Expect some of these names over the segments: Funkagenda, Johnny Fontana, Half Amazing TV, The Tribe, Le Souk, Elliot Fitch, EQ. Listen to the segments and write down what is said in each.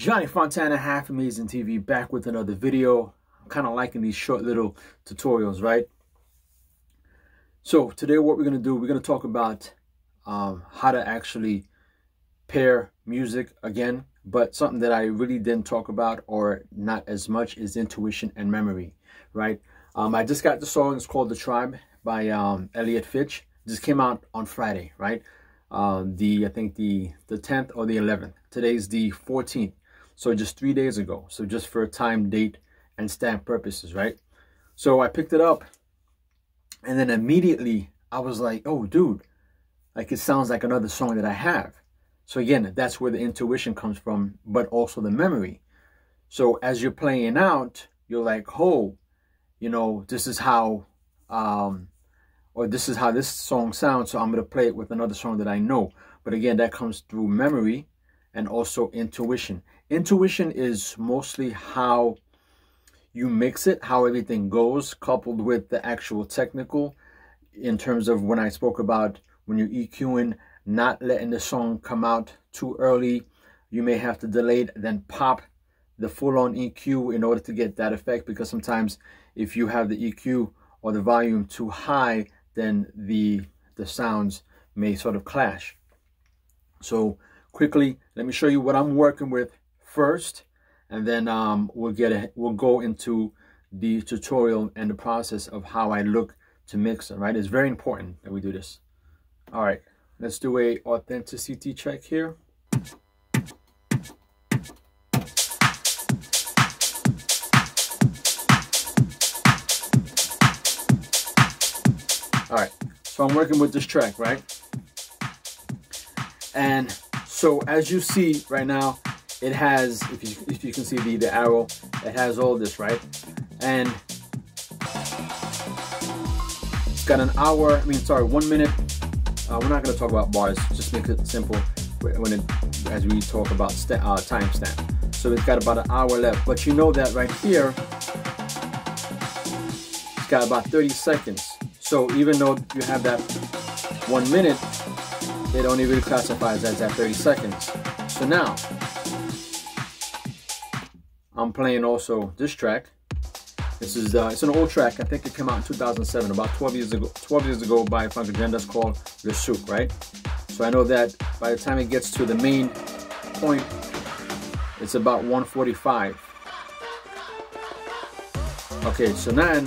Johnny Fontana, Half Amazing TV, back with another video. I'm kind of liking these short little tutorials, right? So today what we're going to do, we're going to talk about how to actually pair music again. But something that I really didn't talk about, or not as much, is intuition and memory, right? I just got the song, it's called The Tribe by Elliot Fitch. It just came out on Friday, right? I think the 10th or the 11th. Today's the 14th. So just 3 days ago. So just for time, date, and stamp purposes, right? So I picked it up, and then immediately I was like, oh, dude, like it sounds like another song that I have. So again, that's where the intuition comes from, but also the memory. So as you're playing out, you're like, oh, you know, this is how, or this is how this song sounds. So I'm going to play it with another song that I know. But again, that comes through memory and also intuition. Intuition is mostly how you mix it, how everything goes, coupled with the actual technical, in terms of when I spoke about when you're EQing, not letting the song come out too early. You may have to delay it, then pop the full-on EQ in order to get that effect, because sometimes if you have the EQ or the volume too high, then the sounds may sort of clash. So quickly, let me show you what I'm working with first, and then we'll go into the tutorial and the process of how I look to mix it, right? It's very important that we do this. All right, let's do a authenticity check here. All right, so I'm working with this track, right? And so as you see right now, it has, if you can see the arrow, it has all this, right? And it's got 1 minute. We're not going to talk about bars, just make it simple when as we talk about timestamp. So it's got about 1 hour left, but you know that right here, it's got about 30 seconds. So even though you have that 1 minute, it only really classifies as that 30 seconds. So now, I'm playing also this track. This is it's an old track. I think it came out in 2007, about 12 years ago by a funk agenda. That's called Le Souk, right? So I know that by the time it gets to the main point, it's about 145. Okay, so then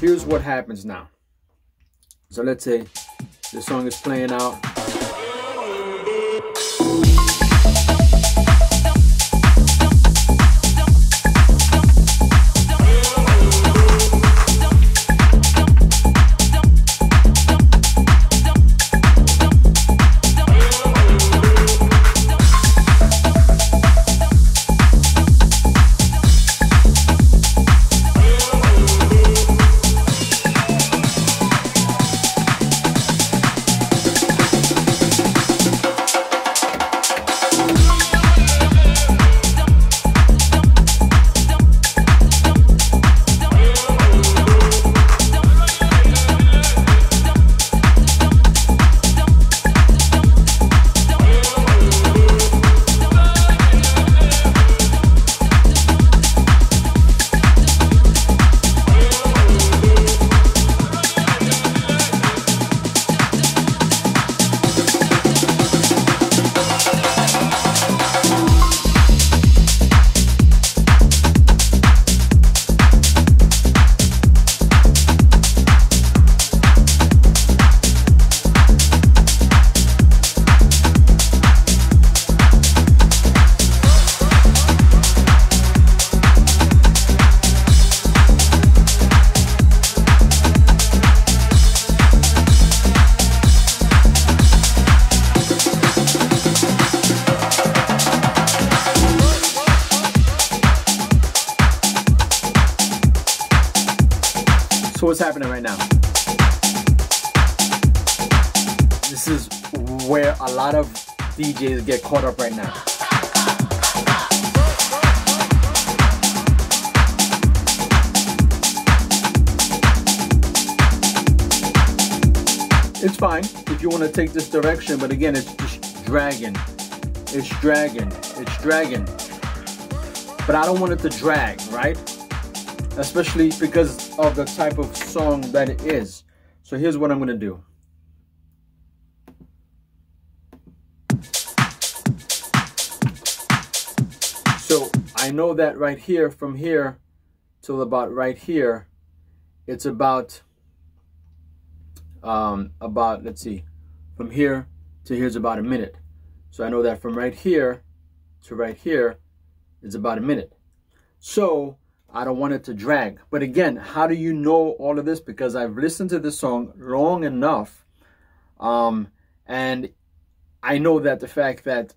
here's what happens now. So let's say this song is playing out. So what's happening right now? This is where a lot of DJs get caught up right now. It's fine if you want to take this direction, but again, it's just dragging. It's dragging. It's dragging. but I don't want it to drag, right? Especially because of the type of song that it is. So here's what I'm gonna do. So I know that right here, from here till about right here, it's about, let's see, from here to here's about a minute. So I know that from right here to right here is about a minute. So I don't want it to drag. But again, how do you know all of this? Because I've listened to this song long enough. And I know that the fact that,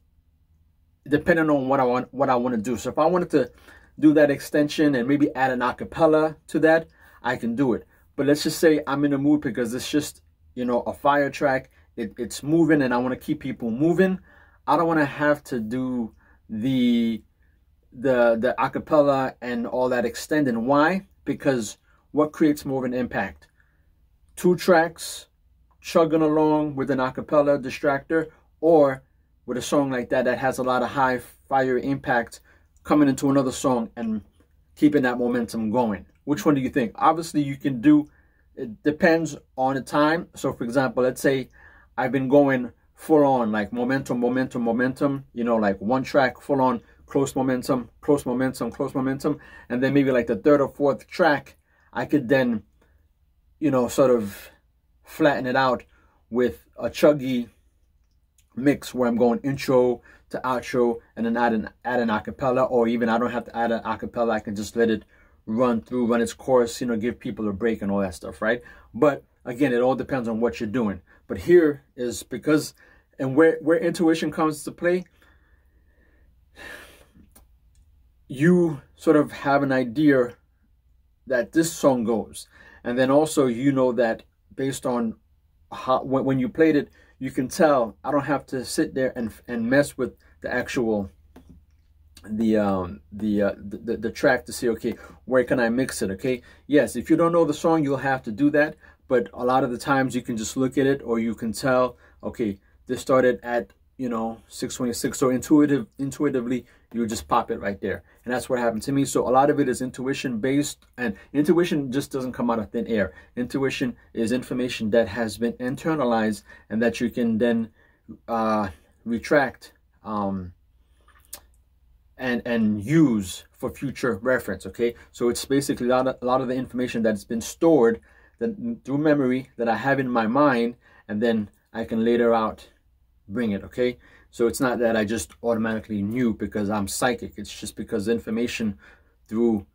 depending on what I want to do. So if I wanted to do that extension and maybe add an acapella to that, I can do it. But let's just say I'm in a mood because it's just, you know, a fire track. It's moving and I want to keep people moving. I don't want to have to do the acapella and all that extending. Why? Because what creates more of an impact? Two tracks chugging along with an acapella distractor, or with a song like that that has a lot of high fire impact, coming into another song and keeping that momentum going. Which one do you think? Obviously you can do, it depends on the time. So for example, let's say I've been going full on, like momentum, you know, like one track full on, close momentum, and then maybe like the third or fourth track, I could then, you know, sort of flatten it out with a chuggy mix where I'm going intro to outro and then add an acapella, or even I don't have to add an acapella, I can just let it run its course, you know, give people a break and all that stuff, right? But again, it all depends on what you're doing. But here is because, and where intuition comes to play, you sort of have an idea that this song goes, and then also you know that based on how, when you played it, you can tell. I don't have to sit there and mess with the actual the track to see, okay, where can I mix it? Okay, yes, if you don't know the song, you'll have to do that. But a lot of the times you can just look at it, or you can tell, okay, this started at, you know, 626. So intuitively you just pop it right there, and that's what happened to me. So a lot of it is intuition based, and intuition just doesn't come out of thin air. Intuition is information that has been internalized and that you can then retract and use for future reference. Okay, so it's basically a lot of the information that's been stored through memory that I have in my mind, and then I can later out bring it. Okay, so it's not that I just automatically knew because I'm psychic. It's just because information through,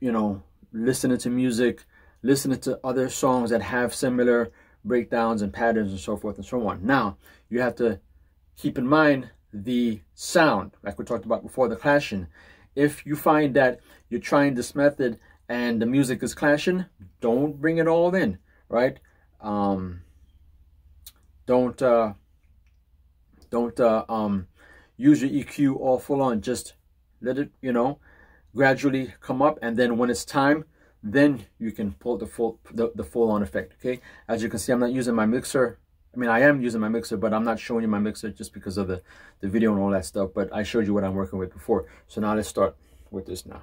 you know, listening to music, listening to other songs that have similar breakdowns and patterns and so forth and so on. Now you have to keep in mind the sound, like we talked about before, the clashing. If you find that you're trying this method and the music is clashing, don't bring it all in, right? Don't use your EQ all full on. Just let it, you know, gradually come up, and then when it's time, then you can pull the full on effect. Okay, as you can see, I'm not using my mixer. I mean, I am using my mixer, but I'm not showing you my mixer just because of the video and all that stuff. But I showed you what I'm working with before. So now let's start with this now.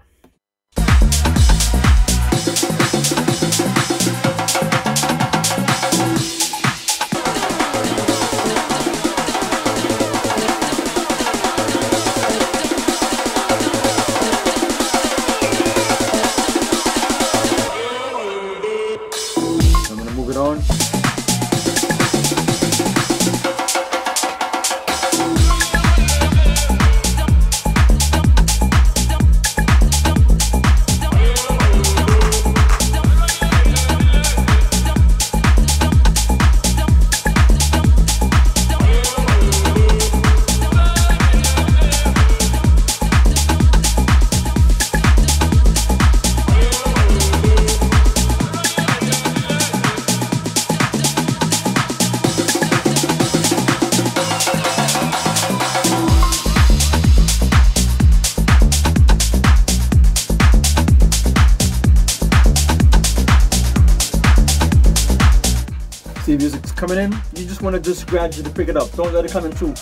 Music's coming in, you just want to just gradually pick it up. Don't let it come in too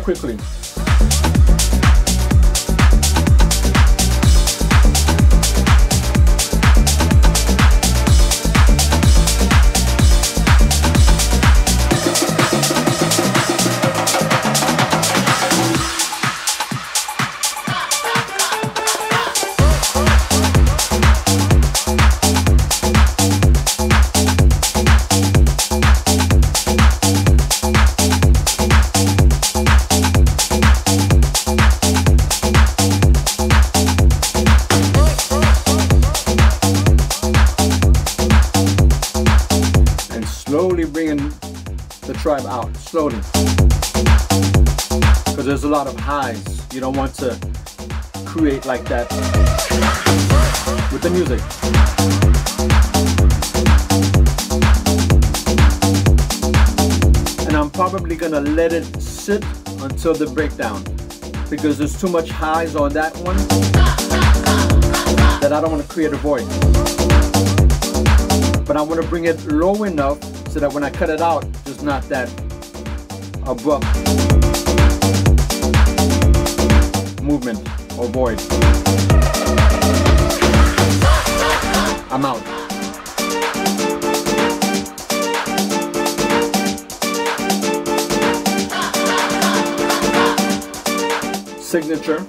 quickly. time out, slowly. Because there's a lot of highs. You don't want to create like that with the music. And I'm probably gonna let it sit until the breakdown, because there's too much highs on that one that I don't want to create a void. But I want to bring it low enough so that when I cut it out, it's not that abrupt movement or void. I'm out. Signature.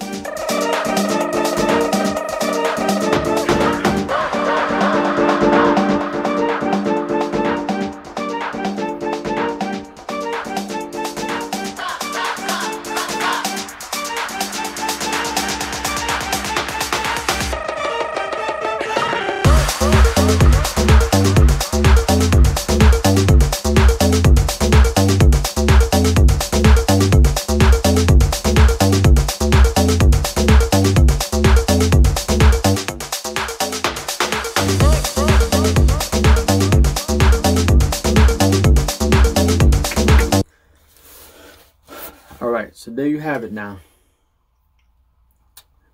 So there you have it now.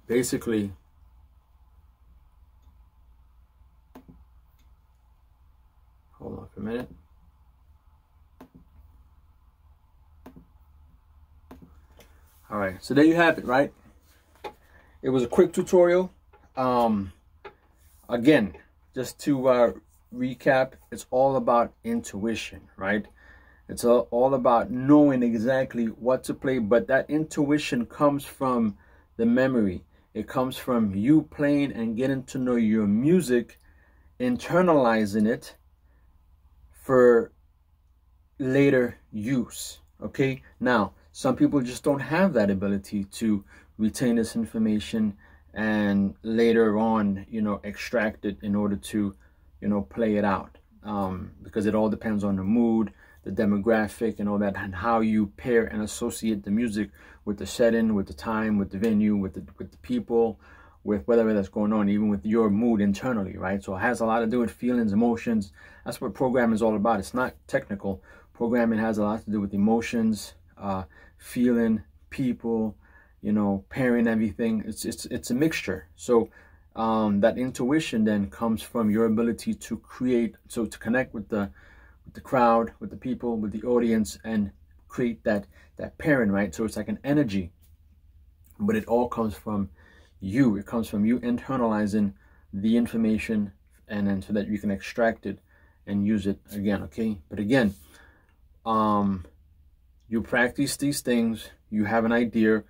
Basically, hold on for a minute. All right, so there you have it, right? It was a quick tutorial. Again, just to recap, it's all about intuition, right? It's all about knowing exactly what to play, but that intuition comes from the memory. It comes from you playing and getting to know your music, internalizing it for later use, okay? Now, some people just don't have that ability to retain this information and later on, you know, extract it in order to, you know, play it out. Because it all depends on the mood, the demographic and all that, and how you pair and associate the music with the setting, with the time, with the venue, with the people, with whatever that's going on, even with your mood internally, right? So it has a lot to do with feelings, emotions. That's what programming is all about. It's not technical. Programming has a lot to do with emotions, feeling, people, you know, pairing everything. It's a mixture. So that intuition then comes from your ability to create, so to connect with the crowd, with the people, with the audience, and create that pairing, right? So it's like an energy, but it all comes from you. It comes from you internalizing the information, and then so that you can extract it and use it again, okay? But again, you practice these things, you have an idea.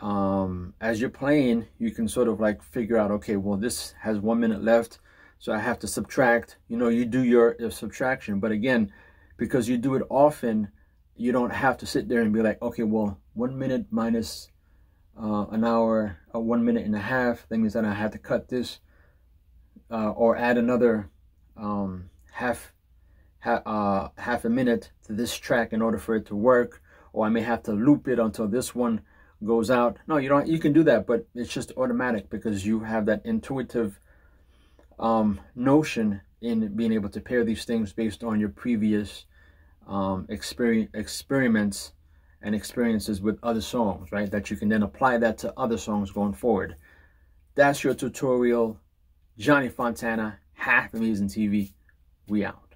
As you're playing, you can sort of like figure out, okay, well, this has 1 minute left, so I have to subtract. You know, you do your subtraction. But again, because you do it often, you don't have to sit there and be like, okay, well, 1 minute minus an hour, 1 minute and a half, that means that I have to cut this or add another half a minute to this track in order for it to work, or I may have to loop it until this one goes out. No, you don't. You can do that, but it's just automatic because you have that intuitive notion in being able to pair these things based on your previous experiments and experiences with other songs, right? That you can then apply that to other songs going forward. That's your tutorial. Johnny Fontana, Half Amazing TV. We out.